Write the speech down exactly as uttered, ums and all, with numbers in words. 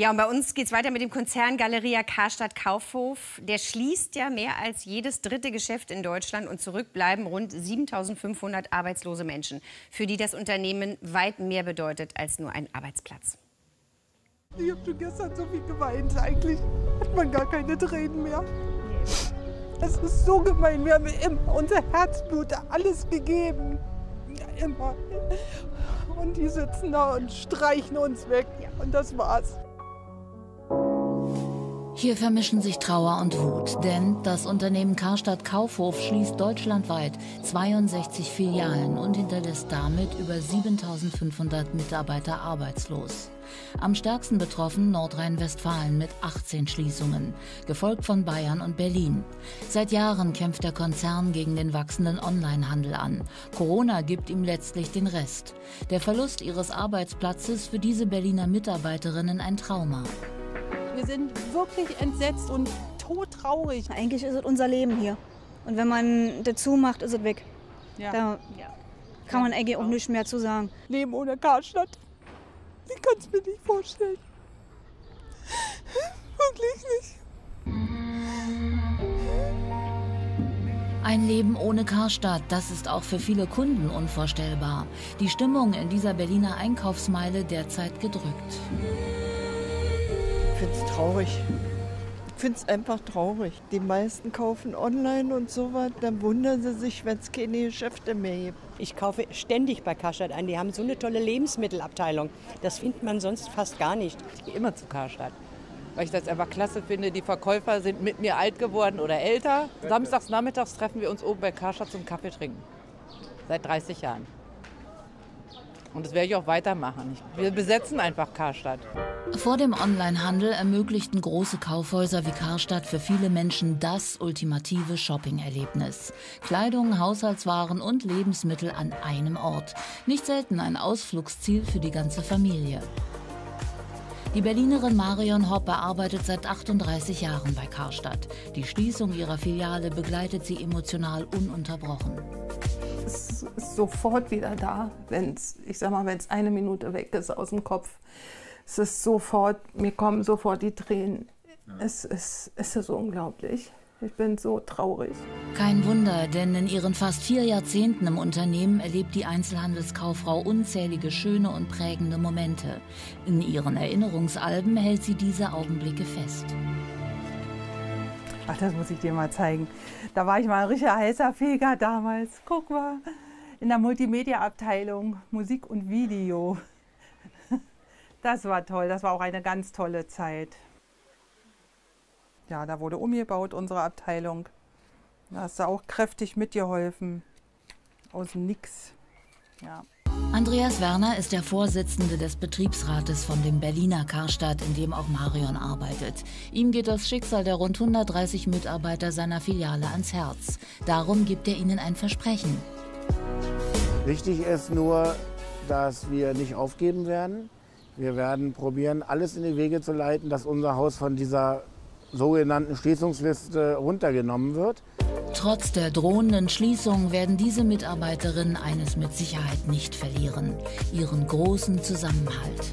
Ja, und bei uns geht es weiter mit dem Konzern Galeria Karstadt Kaufhof. Der schließt ja mehr als jedes dritte Geschäft in Deutschland und zurückbleiben rund siebentausendfünfhundert arbeitslose Menschen, für die das Unternehmen weit mehr bedeutet als nur ein Arbeitsplatz. Ich habe schon gestern so viel geweint. Eigentlich hat man gar keine Tränen mehr. Es ist so gemein. Wir haben immer unser Herzblut, alles gegeben. Immer. Und die sitzen da und streichen uns weg. Und das war's. Hier vermischen sich Trauer und Wut, denn das Unternehmen Karstadt Kaufhof schließt deutschlandweit zweiundsechzig Filialen und hinterlässt damit über siebentausendfünfhundert Mitarbeiter arbeitslos. Am stärksten betroffen Nordrhein-Westfalen mit achtzehn Schließungen, gefolgt von Bayern und Berlin. Seit Jahren kämpft der Konzern gegen den wachsenden Onlinehandel an. Corona gibt ihm letztlich den Rest. Der Verlust ihres Arbeitsplatzes für diese Berliner Mitarbeiterinnen ein Trauma. Wir sind wirklich entsetzt und todtraurig. Eigentlich ist es unser Leben hier. Und wenn man dazu macht, ist es weg. Ja. Da ja. kann man eigentlich auch nichts mehr zu sagen. Leben ohne Karstadt. Ich kann es mir nicht vorstellen. Wirklich nicht. Ein Leben ohne Karstadt, das ist auch für viele Kunden unvorstellbar. Die Stimmung in dieser Berliner Einkaufsmeile derzeit gedrückt. Ich finde es traurig. Ich finde es einfach traurig. Die meisten kaufen online und so was, dann wundern sie sich, wenn es keine Geschäfte mehr gibt. Ich kaufe ständig bei Karstadt ein. Die haben so eine tolle Lebensmittelabteilung. Das findet man sonst fast gar nicht. Ich gehe immer zu Karstadt, weil ich das einfach klasse finde. Die Verkäufer sind mit mir alt geworden oder älter. Samstags nachmittags treffen wir uns oben bei Karstadt zum Kaffee trinken. Seit dreißig Jahren. Und das werde ich auch weitermachen. Wir besetzen einfach Karstadt. Vor dem Onlinehandel ermöglichten große Kaufhäuser wie Karstadt für viele Menschen das ultimative Shopping-Erlebnis. Kleidung, Haushaltswaren und Lebensmittel an einem Ort. Nicht selten ein Ausflugsziel für die ganze Familie. Die Berlinerin Marion Hoppe arbeitet seit achtunddreißig Jahren bei Karstadt. Die Schließung ihrer Filiale begleitet sie emotional ununterbrochen. Es ist sofort wieder da, wenn es, ich sag mal, wenn es eine Minute weg ist aus dem Kopf. Es ist sofort, mir kommen sofort die Tränen. Ja. Es ist, es ist unglaublich. Ich bin so traurig. Kein Wunder, denn in ihren fast vier Jahrzehnten im Unternehmen erlebt die Einzelhandelskauffrau unzählige schöne und prägende Momente. In ihren Erinnerungsalben hält sie diese Augenblicke fest. Ach, das muss ich dir mal zeigen. Da war ich mal ein richtiger heißer Feger damals. Guck mal, in der Multimedia-Abteilung, Musik und Video. Das war toll, das war auch eine ganz tolle Zeit. Ja, da wurde umgebaut, unsere Abteilung. Da hast du auch kräftig mitgeholfen. Aus dem Nix. Ja. Andreas Werner ist der Vorsitzende des Betriebsrates von dem Berliner Karstadt, in dem auch Marion arbeitet. Ihm geht das Schicksal der rund hundertdreißig Mitarbeiter seiner Filiale ans Herz. Darum gibt er ihnen ein Versprechen. Wichtig ist nur, dass wir nicht aufgeben werden. Wir werden probieren, alles in die Wege zu leiten, dass unser Haus von dieser sogenannten Schließungsliste runtergenommen wird. Trotz der drohenden Schließung werden diese Mitarbeiterinnen eines mit Sicherheit nicht verlieren: ihren großen Zusammenhalt.